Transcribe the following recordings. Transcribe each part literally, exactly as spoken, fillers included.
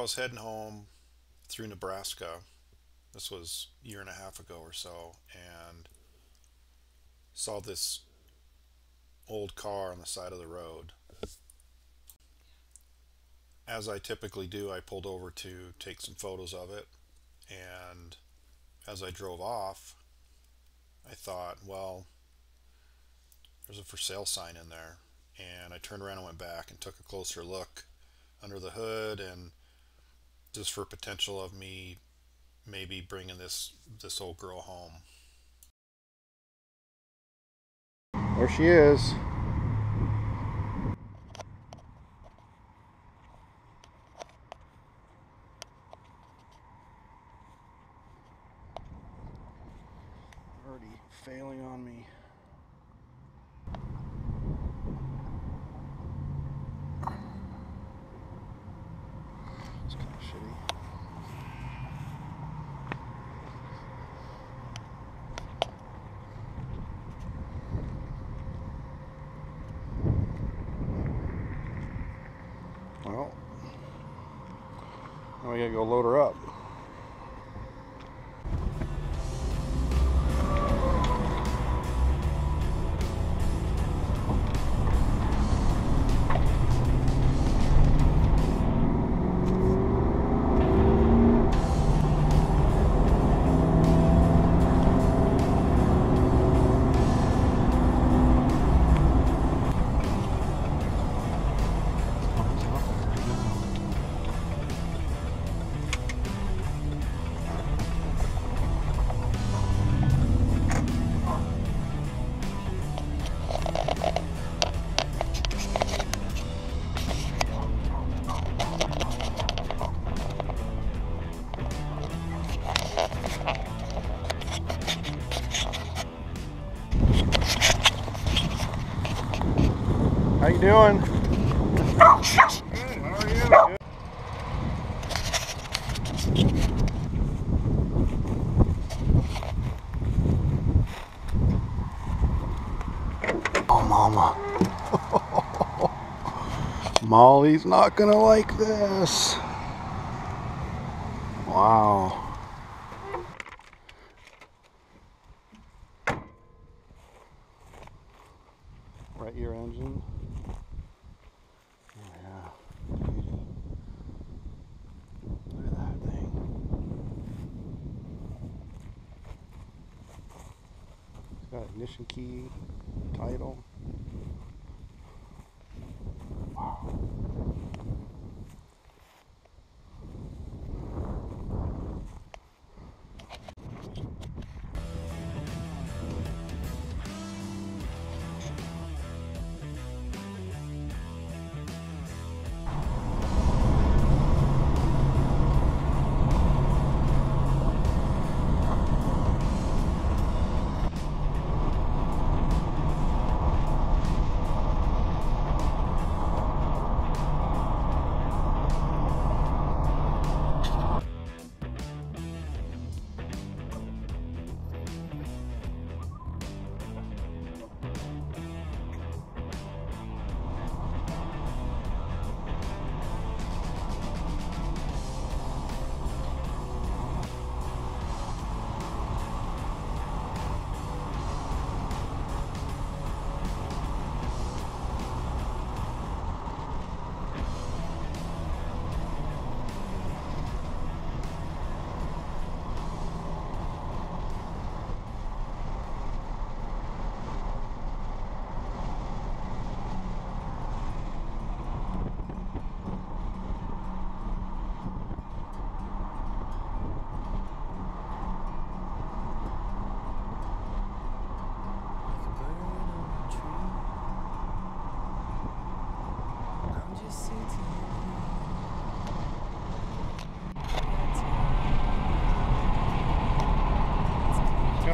I was heading home through Nebraska. This was a year and a half ago or so, and saw this old car on the side of the road. As I typically do, I pulled over to take some photos of it, and as I drove off, I thought, well, there's a for sale sign in there, and I turned around and went back and took a closer look under the hood, and just for potential of me maybe bringing this this old girl home. There she is. Already failing on me. It's kind of shitty. Now we gotta go load her up. How you doing? Good, how are you? Good. Oh, mama. Molly's not gonna like this. Wow. Right ear engine. Got ignition key, title. Wow.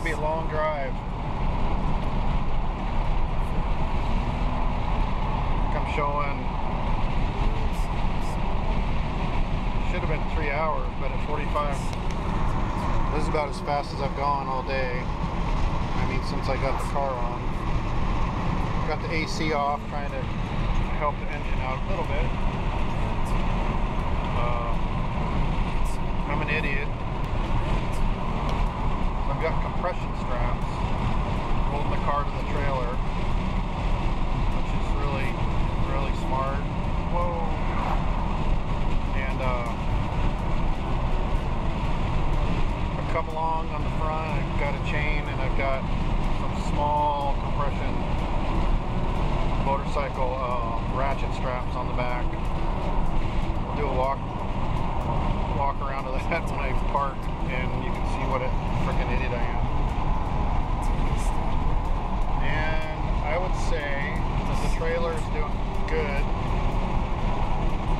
Be a long drive. I'm showing should have been three hours, but at forty-five. This is about as fast as I've gone all day. I mean, since I got the car on, got the A C off, trying to help the engine out a little bit. Um, I'm an idiot. I've got compression straps holding the car to the trailer, which is really, really smart. Whoa. And uh, I've come along on the front, I've got a chain, and I've got some small compression motorcycle uh, ratchet straps on the back. I'll do a walk walk around to that when I park, and you can see what a freaking idiot I am. And I would say that the trailer's doing good,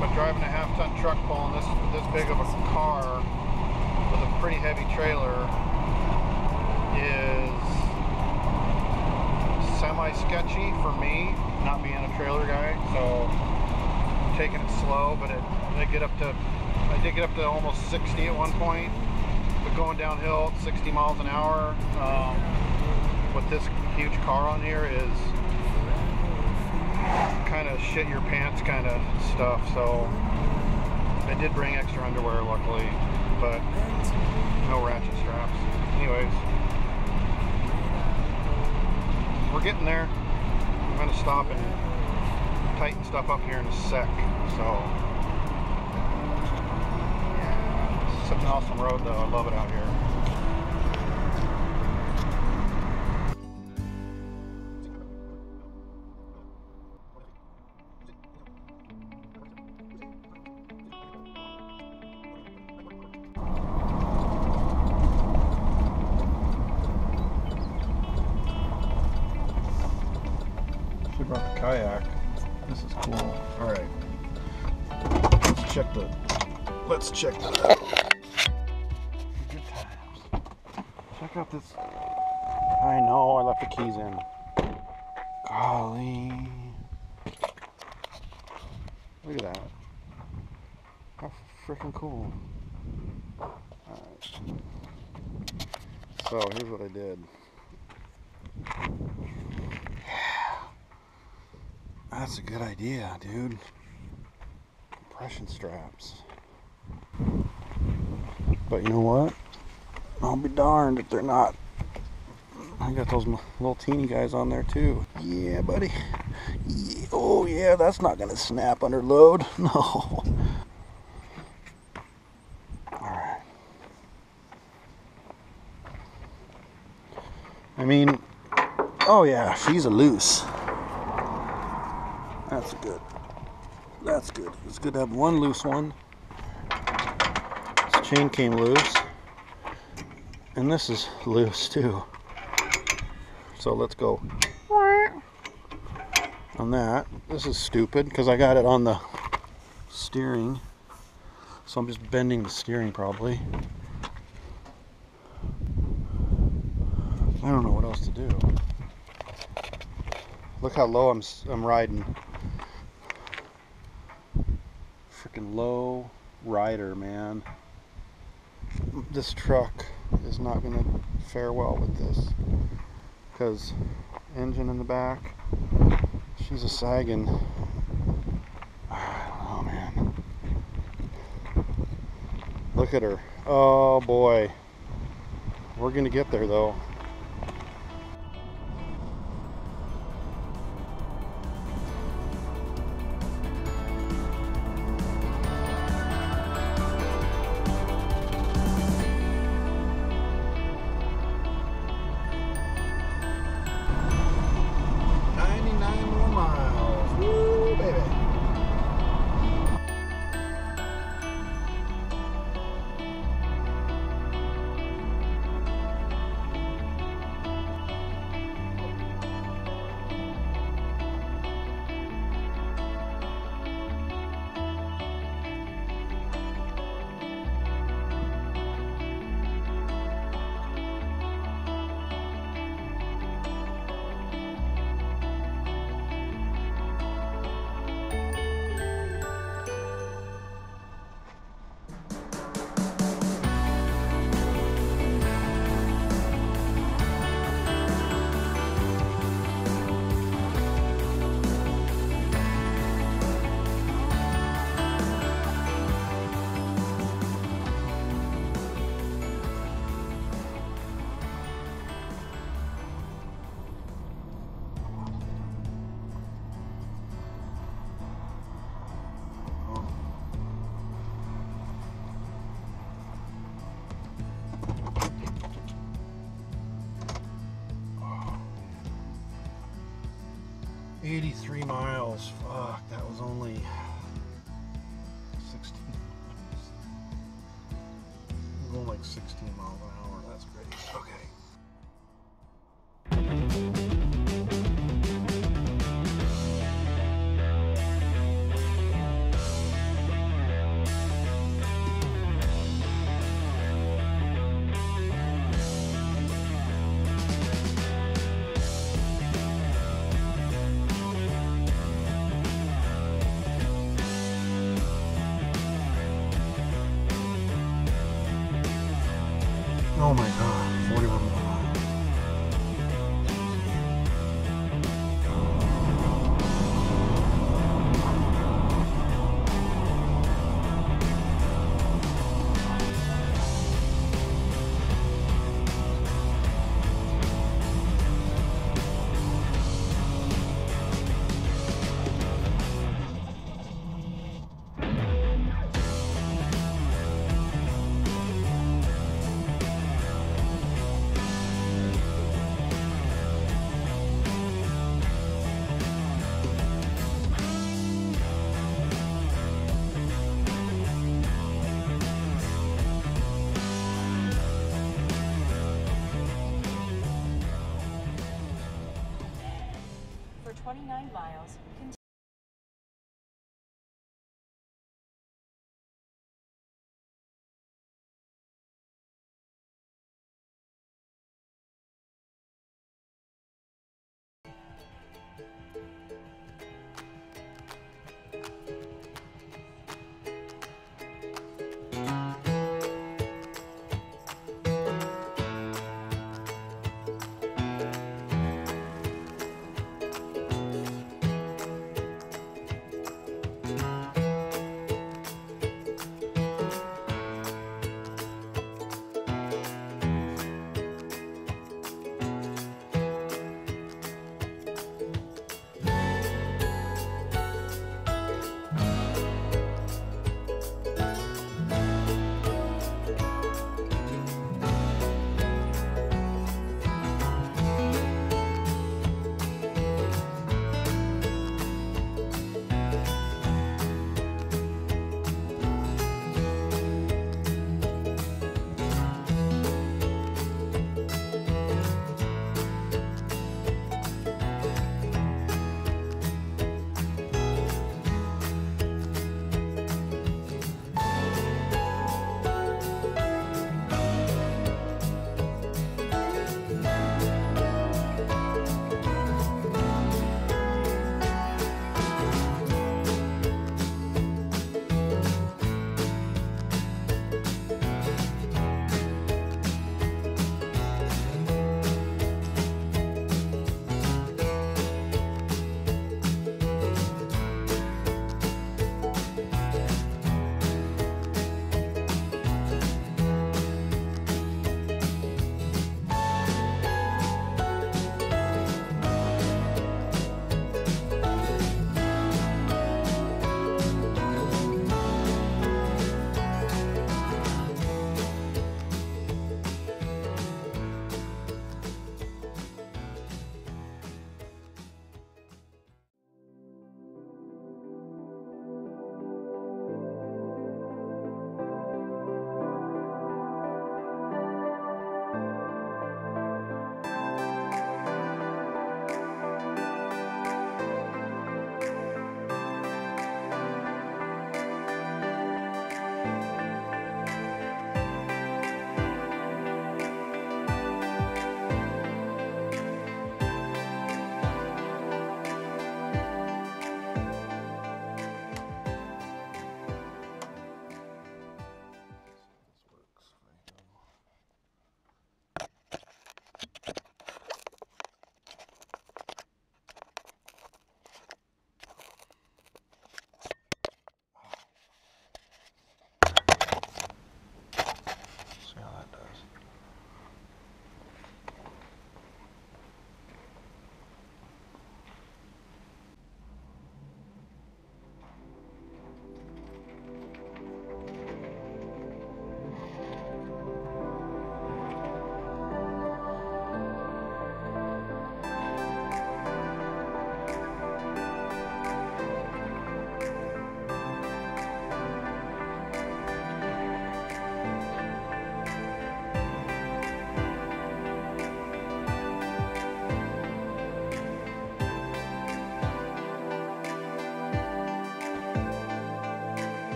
but driving a half-ton truck pulling this this big of a car with a pretty heavy trailer is semi-sketchy for me, not being a trailer guy. So I'm taking it slow, but it they get up to. I did get up to almost sixty at one point, but going downhill at sixty miles an hour um, with this huge car on here is kind of shit your pants kind of stuff. So I did bring extra underwear, luckily, but no ratchet straps. Anyways, we're getting there. I'm gonna stop and tighten stuff up here in a sec. So. It's an awesome road though, I love it out here. So here's what I did. Yeah. That's a good idea, dude. Compression straps. But you know what? I'll be darned if they're not. I got those little teeny guys on there too. Yeah, buddy. Yeah. Oh yeah, that's not gonna snap under load. No. I mean, oh yeah, she's a loose. That's good. That's good. It's good to have one loose one. This chain came loose. And this is loose too. So let's go on that. This is stupid because I got it on the steering. So I'm just bending the steering probably. I don't know what else to do. Look how low I'm I'm riding. Freaking low rider, man. This truck is not gonna fare well with this because engine in the back. She's a sagging. I don't know, man. Look at her. Oh boy. We're gonna get there though. eighty-three miles. Fuck, that was only sixteen. We're going like sixteen miles an hour. That's great. Okay. Oh my god, forty-one twenty-nine miles. Continue.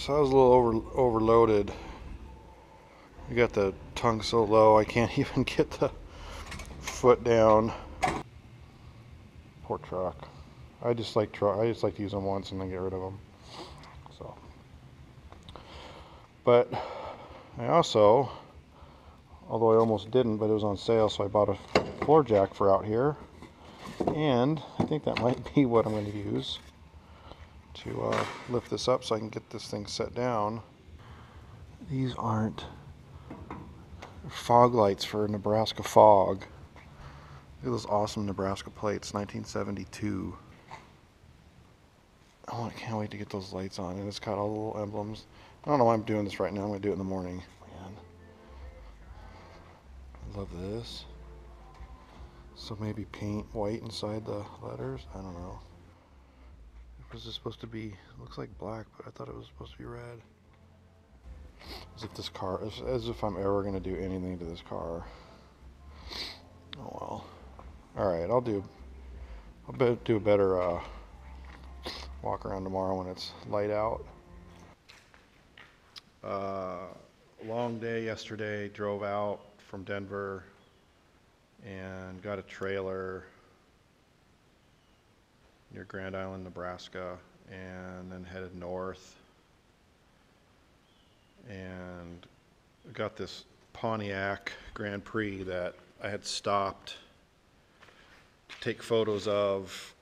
So I was a little over overloaded. I got the tongue so low I can't even get the foot down. Poor truck. I just like try. I just like to use them once and then get rid of them. So, but I also, although I almost didn't, but it was on sale, so I bought a floor jack for out here, and I think that might be what I'm going to use to uh, lift this up so I can get this thing set down. These aren't fog lights for Nebraska fog. Look at those awesome Nebraska plates, nineteen seventy-two. Oh, I can't wait to get those lights on, and it's got all the little emblems. I don't know why I'm doing this right now. I'm going to do it in the morning. Man, I love this. So maybe paint white inside the letters? I don't know. Was this supposed to be? It looks like black, but I thought it was supposed to be red. As if this car, as, as if I'm ever gonna do anything to this car. Oh well. All right, I'll do. I'll be, do a better uh, walk around tomorrow when it's light out. Uh, long day yesterday. Drove out from Denver and got a trailer near Grand Island, Nebraska, and then headed north and got this Pontiac Grand Prix that I had stopped to take photos of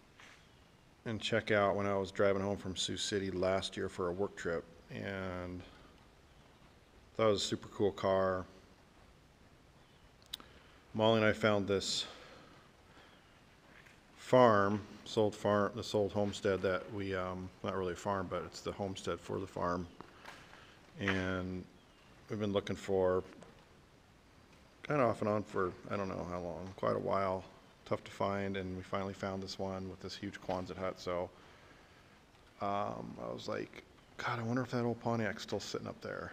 and check out when I was driving home from Sioux City last year for a work trip, and that was a super cool car. Molly and I found this farm, this old farm, this old homestead that we, um, not really a farm, but it's the homestead for the farm. And we've been looking for, kind of off and on for, I don't know how long, quite a while, tough to find. And we finally found this one with this huge Quonset hut. So um, I was like, God, I wonder if that old Pontiac's still sitting up there.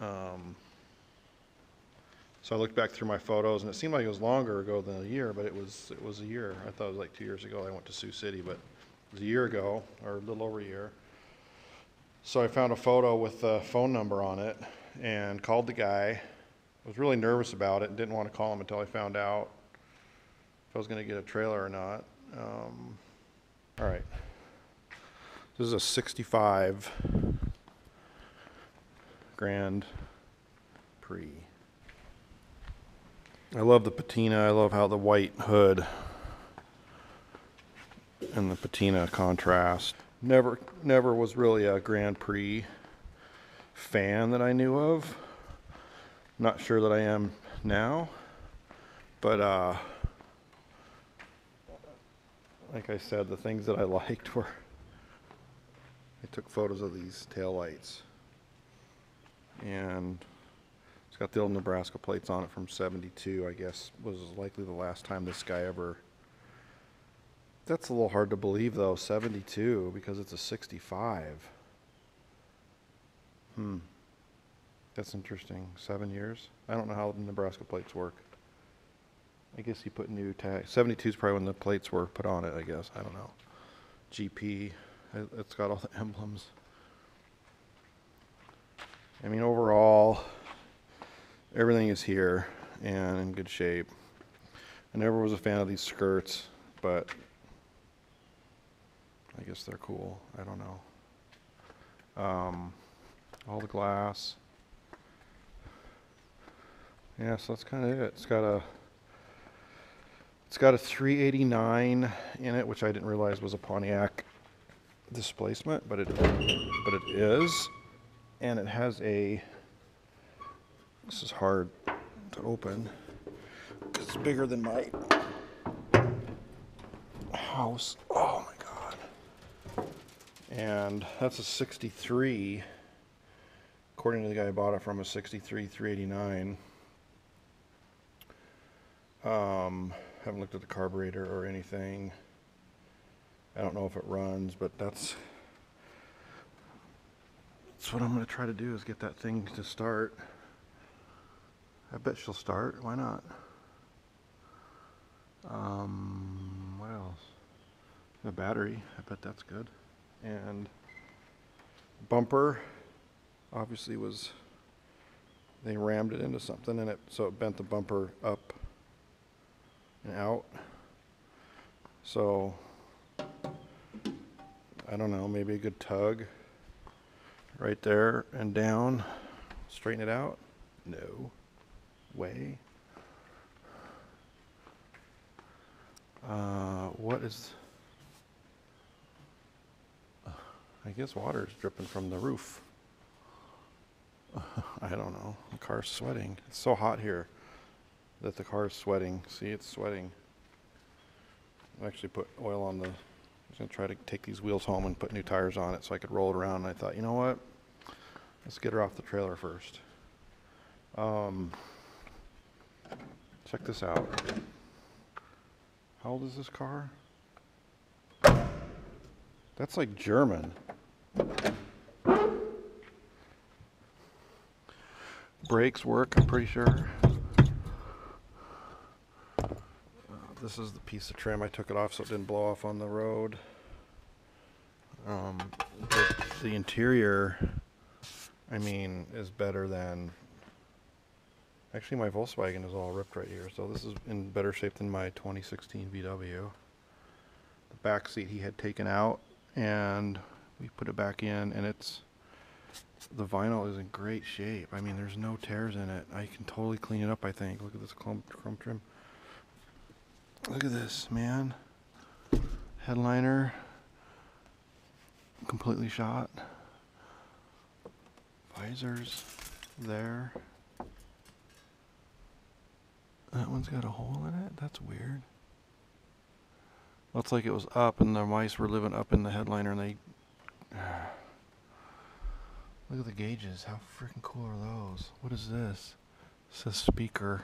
Um, So I looked back through my photos, and it seemed like it was longer ago than a year, but it was it was a year. I thought it was like two years ago. I went to Sioux City, but it was a year ago, or a little over a year. So I found a photo with a phone number on it and called the guy. I was really nervous about it and didn't want to call him until I found out if I was going to get a trailer or not. Um, all right. This is a sixty-five Grand Prix. I love the patina. I love how the white hood and the patina contrast. Never, never was really a Grand Prix fan that I knew of. Not sure that I am now, but uh, like I said, the things that I liked were, I took photos of these taillights, and it's got the old Nebraska plates on it from seventy-two, I guess, was likely the last time this guy ever... That's a little hard to believe, though, seventy-two, because it's a sixty-five. Hmm. That's interesting. Seven years? I don't know how the Nebraska plates work. I guess he put new tags. seventy-two is probably when the plates were put on it, I guess. I don't know. G P. It's got all the emblems. I mean, overall... everything is here and in good shape. I never was a fan of these skirts, but I guess they're cool. I don't know. Um, all the glass. Yeah, so that's kind of it. It's got a it's got a three eighty-nine in it, which I didn't realize was a Pontiac displacement, but it but it is, and it has a... this is hard to open because it's bigger than my house. Oh my God. And that's a sixty-three, according to the guy who bought it from, a sixty-three three eighty-nine. Um, haven't looked at the carburetor or anything. I don't know if it runs, but that's, that's what I'm going to try to do, is get that thing to start. I bet she'll start. Why not? Um, what else? The battery. I bet that's good. And bumper obviously was, they rammed it into something, and it, so it bent the bumper up and out. So I don't know, maybe a good tug right there and down, straighten it out. No way. Uh, what is, I guess water is dripping from the roof. I don't know. The car's sweating. It's so hot here that the car's sweating. See, it's sweating. I actually put oil on the, I was going to try to take these wheels home and put new tires on it so I could roll it around. And I thought, you know what? Let's get her off the trailer first. Um, check this out. How old is this car? That's like German. Brakes work, I'm pretty sure. Uh, this is the piece of trim. I took it off so it didn't blow off on the road. Um, the, the interior, I mean, is better than... Actually, my Volkswagen is all ripped right here, so this is in better shape than my twenty sixteen V W. The back seat he had taken out, and we put it back in, and it's... the vinyl is in great shape. I mean, there's no tears in it. I can totally clean it up, I think. Look at this chrome, chrome trim. Look at this, man. Headliner. Completely shot. Visors there. That one's got a hole in it? That's weird. Looks like it was up and the mice were living up in the headliner and they... Look at the gauges. How freaking cool are those? What is this? It says speaker.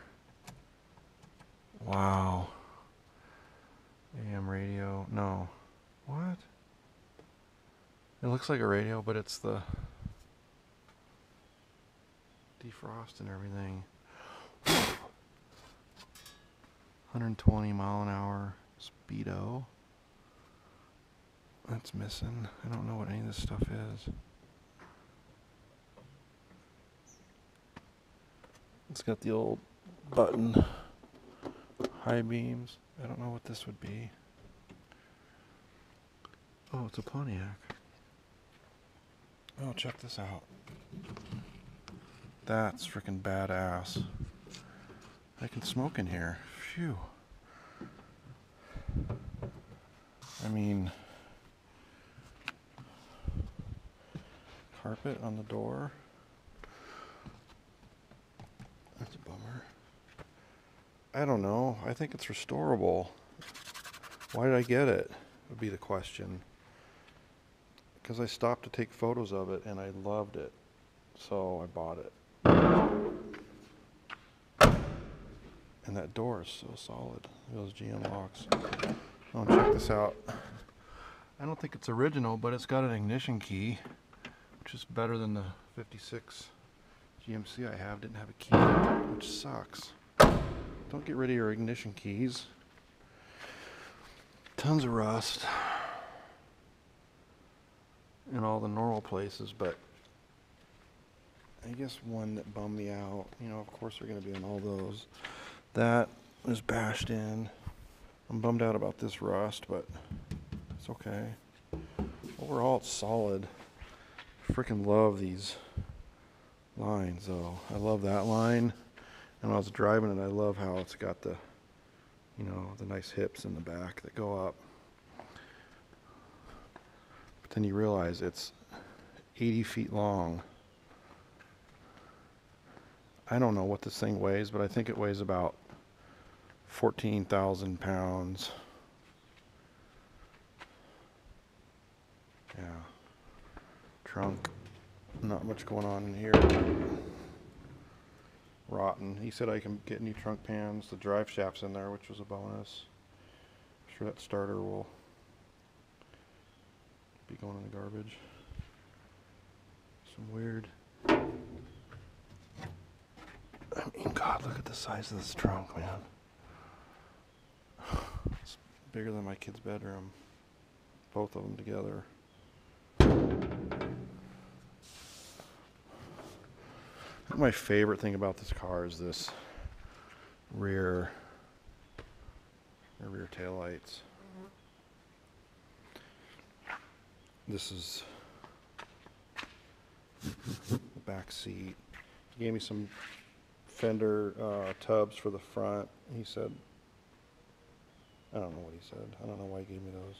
Wow. A M radio. No. What? It looks like a radio, but it's the defrost and everything. one hundred twenty mile an hour speedo. That's missing. I don't know what any of this stuff is. It's got the old button, high beams. I don't know what this would be. Oh, it's a Pontiac. Oh, check this out. That's freaking badass. I can smoke in here. Phew. I mean, carpet on the door. That's a bummer. I don't know. I think it's restorable. Why did I get it? Would be the question. Because I stopped to take photos of it and I loved it. So I bought it. And that door is so solid. Those G M locks. Oh, check this out. I don't think it's original, but it's got an ignition key, which is better than the fifty-six. G M C I have didn't have a key, which sucks. Don't get rid of your ignition keys. Tons of rust in all the normal places, but I guess one that bummed me out, you know, of course they're going to be in all those. That is bashed in. I'm bummed out about this rust, but it's okay. Overall, it's solid. Freaking love these lines though. I love that line, and when I was driving it, I love how it's got the, you know, the nice hips in the back that go up, but then you realize it's eighty feet long. I don't know what this thing weighs, but I think it weighs about fourteen thousand pounds. Yeah. Trunk. Not much going on in here. Rotten. He said I can get new trunk pans. The drive shaft's in there, which was a bonus. I'm sure that starter will be going in the garbage. Some weird... I mean, God, look at the size of this trunk, man. It's bigger than my kid's bedroom. Both of them together. My favorite thing about this car is this rear rear taillights. This is the back seat. He gave me some fender uh, tubs for the front. He said, I don't know what he said. I don't know why he gave me those.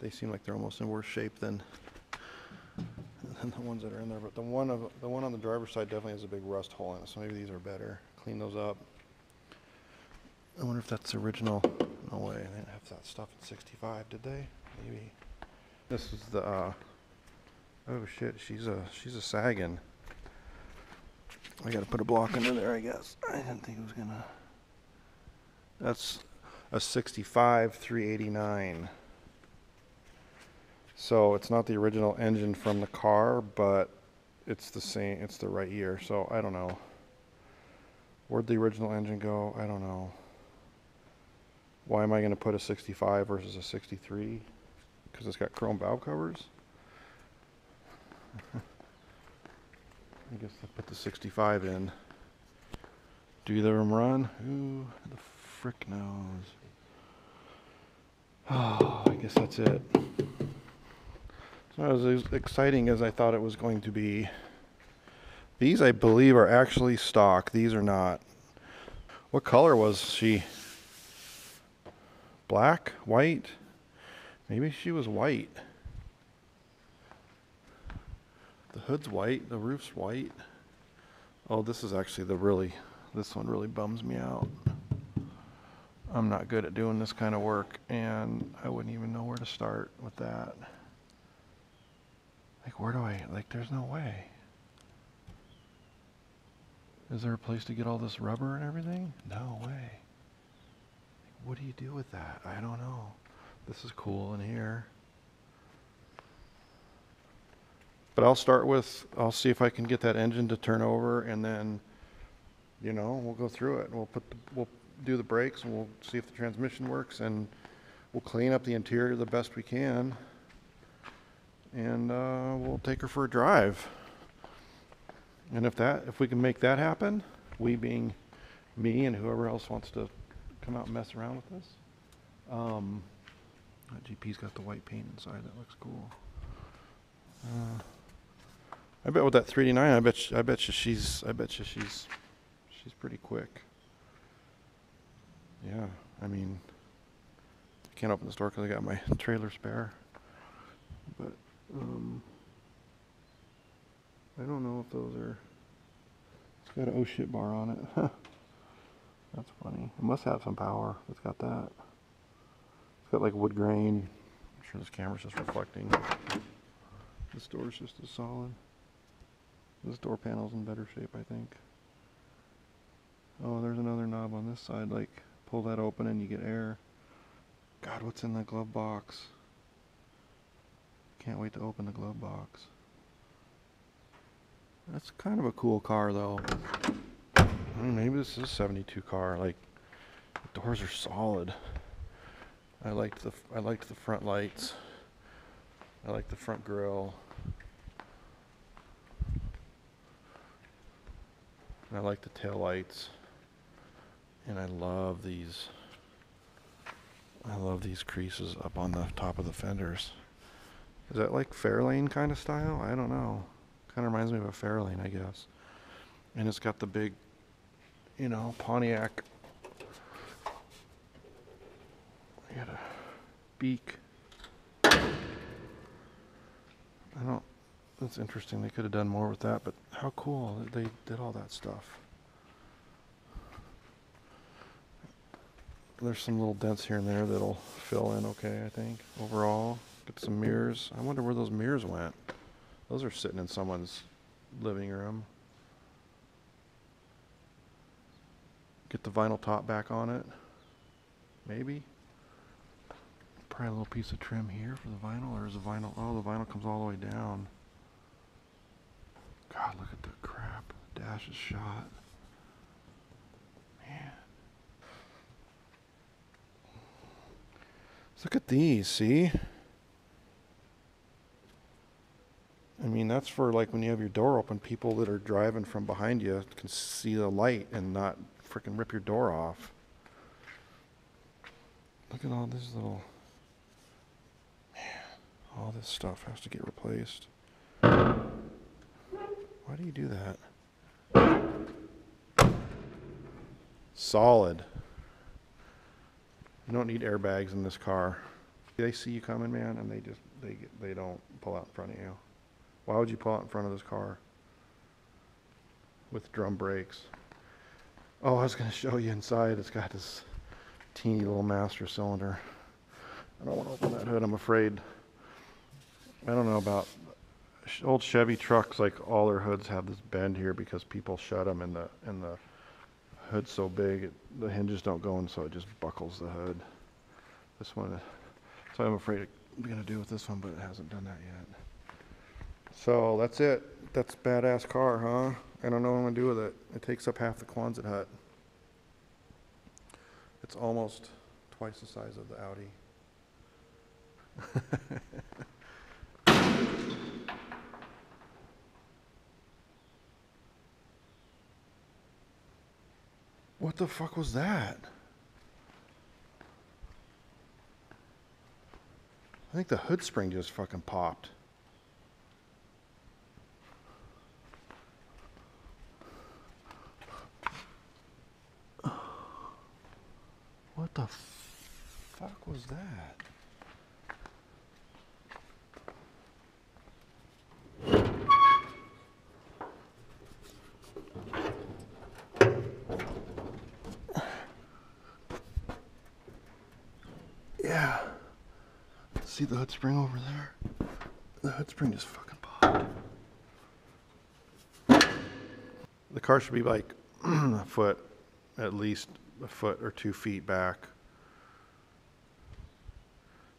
They seem like they're almost in worse shape than than the ones that are in there. But the one of the one on the driver's side definitely has a big rust hole in it. So maybe these are better. Clean those up. I wonder if that's original. No way. They didn't have that stuff in sixty-five, did they? Maybe. This is the. Uh, oh shit! She's a she's a sagging. I gotta put a block under there, I guess. I didn't think it was gonna. That's a sixty-five three eighty-nine. So it's not the original engine from the car, but it's the same. It's the right year. So I don't know. Where'd the original engine go? I don't know. Why am I gonna put a sixty-five versus a sixty-three? Because it's got chrome valve covers. I guess I'll put the sixty-five in. Do either of them run? Who the frick knows? Oh, I guess that's it. It's not as exciting as I thought it was going to be. These, I believe, are actually stock. These are not. What color was she? Black? White? Maybe she was white. The hood's white, the roof's white. Oh, this is actually the really, this one really bums me out. I'm not good at doing this kind of work, and I wouldn't even know where to start with that. Like, where do I, like, there's no way. Is there a place to get all this rubber and everything? No way. Like, what do you do with that? I don't know. This is cool in here. But I'll start with, I'll see if I can get that engine to turn over, and then, you know, we'll go through it. We'll put, the, we'll do the brakes, and we'll see if the transmission works, and we'll clean up the interior the best we can, and uh, we'll take her for a drive. And if that, if we can make that happen, we being me and whoever else wants to come out and mess around with this. Um, that G P's got the white paint inside. That looks cool. Uh, I bet with that three eighty-nine, I bet you, I bet you she's, I bet you she's, she's pretty quick. Yeah, I mean, I can't open this door because I got my trailer spare. But um, I don't know if those are. It's got an oh shit bar on it. That's funny. It must have some power. It's got that. It's got like wood grain. I'm sure this camera's just reflecting. This door's just as solid. This door panel's in better shape, I think. Oh, there's another knob on this side. Like, pull that open and you get air. God, what's in the glove box? Can't wait to open the glove box. That's kind of a cool car, though. I mean, maybe this is a seventy-two car. Like, the doors are solid. I liked the I liked the front lights. I like the front grille. And I like the tail lights. And I love these. I love these creases up on the top of the fenders. Is that like Fairlane kind of style? I don't know. Kind of reminds me of a Fairlane, I guess. And it's got the big, you know, Pontiac. I got a beak. I don't, that's interesting. They could have done more with that, but how cool that they did all that stuff. There's some little dents here and there that'll fill in okay, I think, overall. Get some mirrors. I wonder where those mirrors went. Those are sitting in someone's living room. Get the vinyl top back on it. Maybe. Probably a little piece of trim here for the vinyl, or is the vinyl, oh, the vinyl comes all the way down. God, look at the crap. The dash is shot. Man. Let's look at these, see? I mean, that's that's for like when you have your door open, people that are driving from behind you can see the light and not freaking rip your door off. Look at all this little, man, all this stuff has to get replaced. Why do you do that? Solid. You don't need airbags in this car. They see you coming, man, and they just they get, they don't pull out in front of you. Why would you pull out in front of this car with drum brakes? Oh, I was going to show you inside. It's got this teeny little master cylinder. I don't want to open that hood. I'm afraid. I don't know about old Chevy trucks. Like all their hoods have this bend here because people shut them, and the and the hood's so big it, the hinges don't go in, so it just buckles the hood. This one. So I'm afraid I'm gonna do with this one, but it hasn't done that yet. So that's it. That's a badass car, huh? I don't know what I'm gonna do with it. It takes up half the Quonset hut. It's almost twice the size of the Audi. What the fuck was that? I think the hood spring just fucking popped. What the fuck was that? Yeah. See the hood spring over there? The hood spring just fucking popped. The car should be like a foot, at least a foot or two feet back,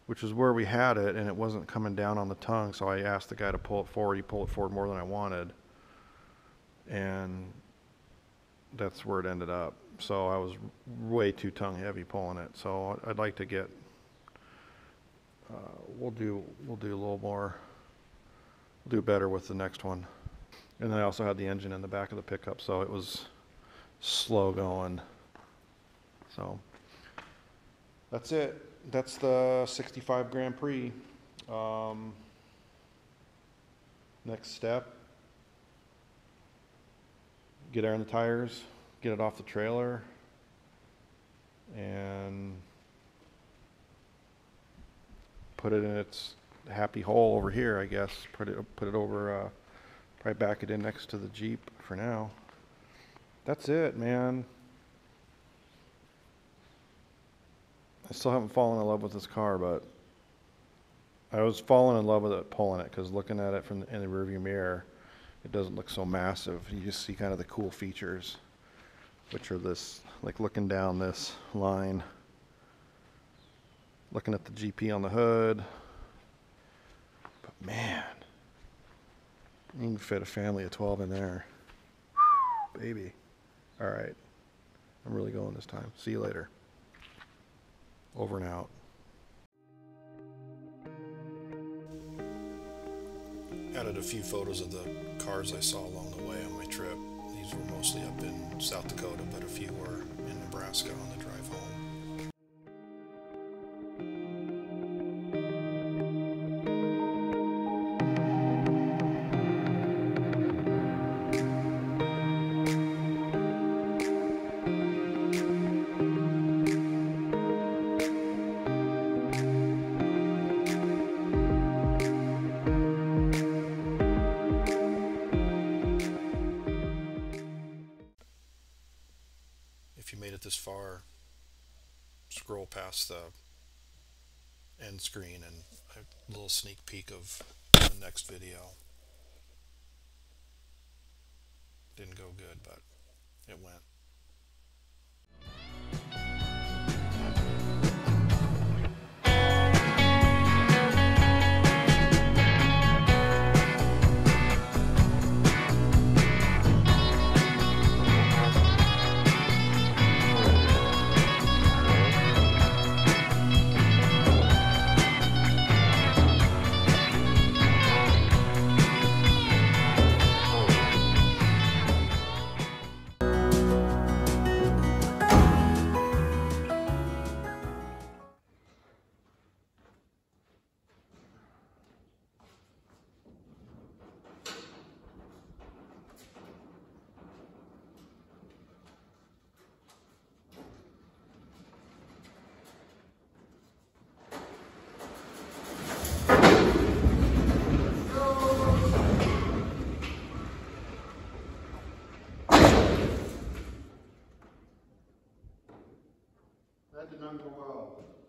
which is where we had it, and it wasn't coming down on the tongue, so I asked the guy to pull it forward. He pulled it forward more than I wanted, and that's where it ended up. So I was way too tongue heavy pulling it, so I'd like to get... Uh, we'll do we'll do a little more, we'll do better with the next one. And then I also had the engine in the back of the pickup, so it was slow going. So that's it. That's the sixty-five Grand Prix. Um, next step, get air in the tires, get it off the trailer, and put it in its happy hole over here, I guess. Put it, put it over, uh, probably back it in next to the Jeep for now. That's it, man. I still haven't fallen in love with this car, but I was falling in love with it pulling it, because looking at it from the, in the rearview mirror, it doesn't look so massive. You just see kind of the cool features, which are this, like looking down this line, looking at the G P on the hood. But man, you can fit a family of twelve in there. Whew, baby. All right, I'm really going this time. See you later. Over and out. Added a few photos of the cars I saw along the way on my trip. These were mostly up in South Dakota, but a few were in Nebraska on the drive home. This far, scroll past the end screen and a little sneak peek of the next video. Didn't go good, but it went. Let the number go well.